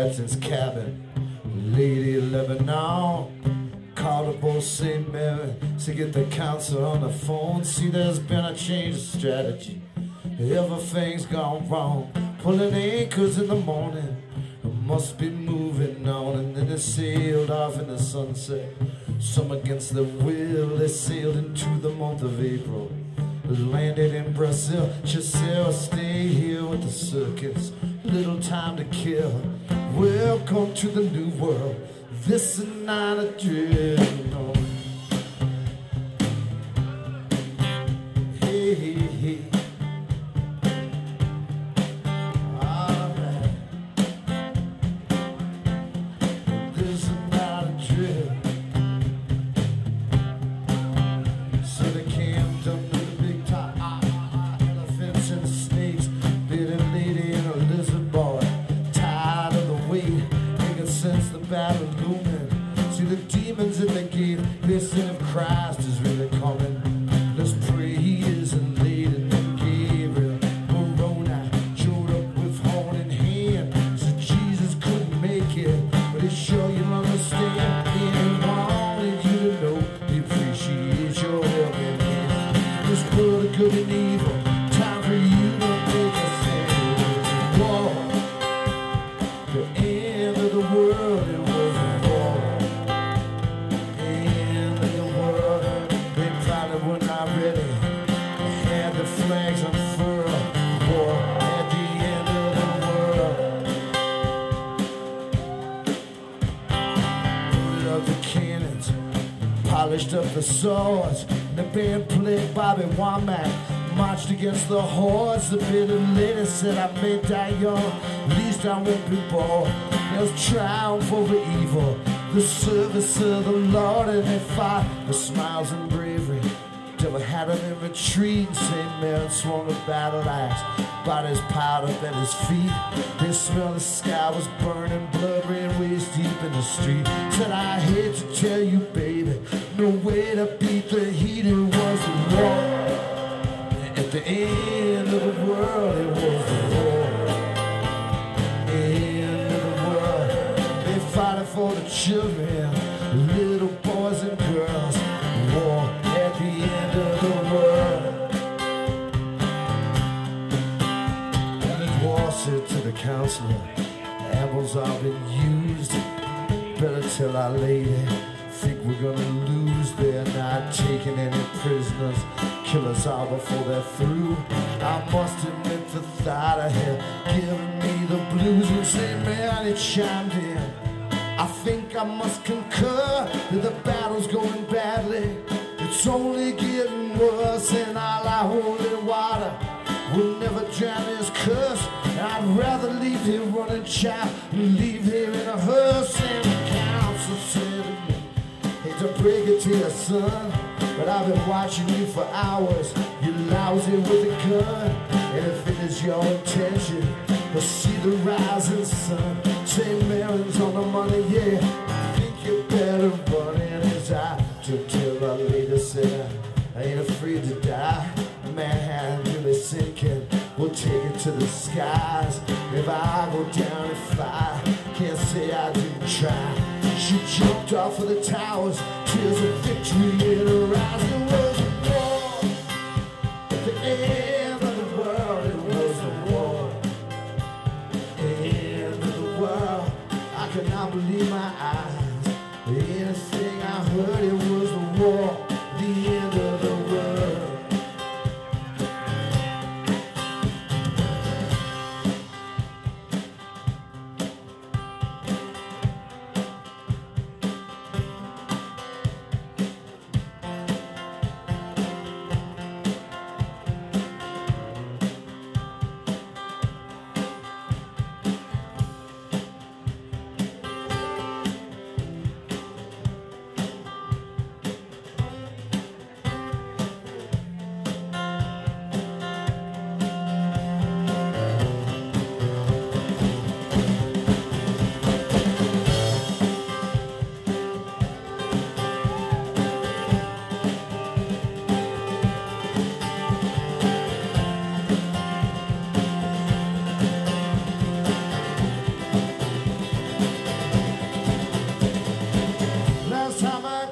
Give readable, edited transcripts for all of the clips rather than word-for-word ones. Patsy's cabin. Lady Lebanon called up old St. Mary to get the council on the phone. See, there's been a change of strategy. Everything's gone wrong. Pulling anchors in the morning, must be moving on. And then they sailed off in the sunset. Some against their will, they sailed into the month of April. Landed in Brazil. Giselle, stay here with the circus. Little time to kill. Welcome to the new world. This is not a dream. No. Hey, hey, hey. All right. This is not a dream. So they camped up to the big top. Elephants and snakes. Bit a lady and a lizard boy. They can sense the battle looming. See the demons in the gate. This sin of Christ is really coming. Let's pray he isn't late. And then Gabriel, Moroni showed up with horn in hand. So Jesus couldn't make it, but he sure you'll understand. He wanted you to know he appreciates your help in hand. This world of good and evil. Time for you to take a stand. Whoa. The end of the world, it was a war. The end of the world, they probably were not ready. Had the flags unfurled. War at the end of the world. Loaded up the cannons, polished up the swords. The band played Bobby Womack. Marched against the hordes. The bitter lady said, I may die young, at least I won't be bored. There's triumph over evil, the service of the Lord. And they fought with smiles and bravery. Devil had them in retreat. St. Mary swung a battle axe, bodies piled up at his feet. They smelled the sky was burning, blood ran waist deep in the street. Said, I hate to tell you, baby, no way to beat the heat. It was the war. At the end of the world, it was the war. End of the world, they fought it for the children, little boys and girls. War at the end of the world. And it was said to the counselor, apples are being used. Better tell our lady, think we're gonna lose. They're not taking any prisoners. Kill us all before they're through. I must admit the thought of him giving me the blues. And St. Mary chimed in, I think I must concur that the battle's going badly. It's only getting worse. And all our holy water will never drown his curse. And I'd rather leave him running child than leave him in a hearse. And the council said to me, hate to break it to your son, but I've been watching you for hours. You're lousy with a gun, and if it is your intention to see the rising sun. St. Mary's on the money, yeah, I think you better run. And as I took till I later said, I ain't afraid to die. Manhattan really sinking, we'll take it to the skies. If I go down and fly, can't say I didn't try. She jumped off of the towers, tears of victory in her eyes. It was a war. At the end of the world, it was a war. The end of the world, I could not believe my eyes. Anything I heard, it was a war. The end of the world.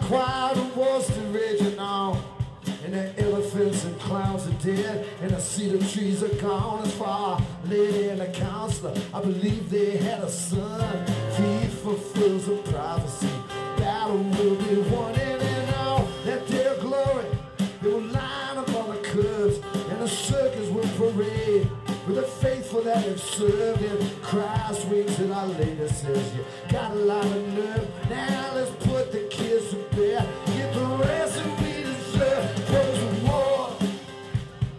black cloud of Worcester raging on, and the elephants and clowns are dead, and the cedar trees are gone. As far lady and the counselor, I believe they had a son. He fulfills a prophecy, battle will be won, and all that their glory they will line up on the curves, and the circus will parade with the faithful that have served him. Christ winks and Our Lady says, you got a lot of nerve. Now let's put the kids to bed. Get the rest and we deserve. There was a war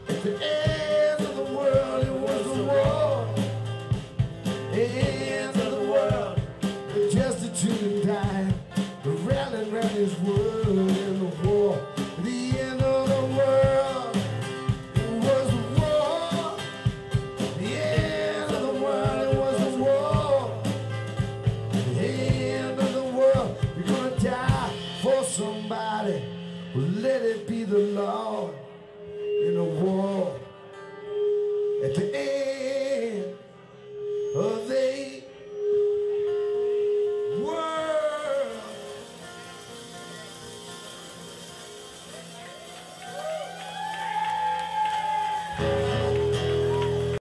at the end of the world. It was a war at the end of the world. The destitute and dying, the rallying round his world in the war. Let it be the Lord in a war at the end of the world.